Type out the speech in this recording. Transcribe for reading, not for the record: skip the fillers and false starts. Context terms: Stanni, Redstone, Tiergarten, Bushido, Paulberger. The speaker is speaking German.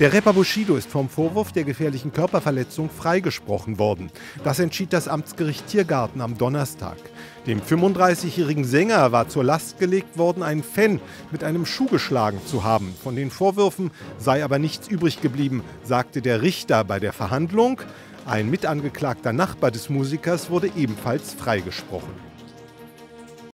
Der Rapper Bushido ist vom Vorwurf der gefährlichen Körperverletzung freigesprochen worden. Das entschied das Amtsgericht Tiergarten am Donnerstag. Dem 35-jährigen Sänger war zur Last gelegt worden, einen Fan mit einem Schuh geschlagen zu haben. Von den Vorwürfen sei aber nichts übrig geblieben, sagte der Richter bei der Verhandlung. Ein mitangeklagter Nachbar des Musikers wurde ebenfalls freigesprochen.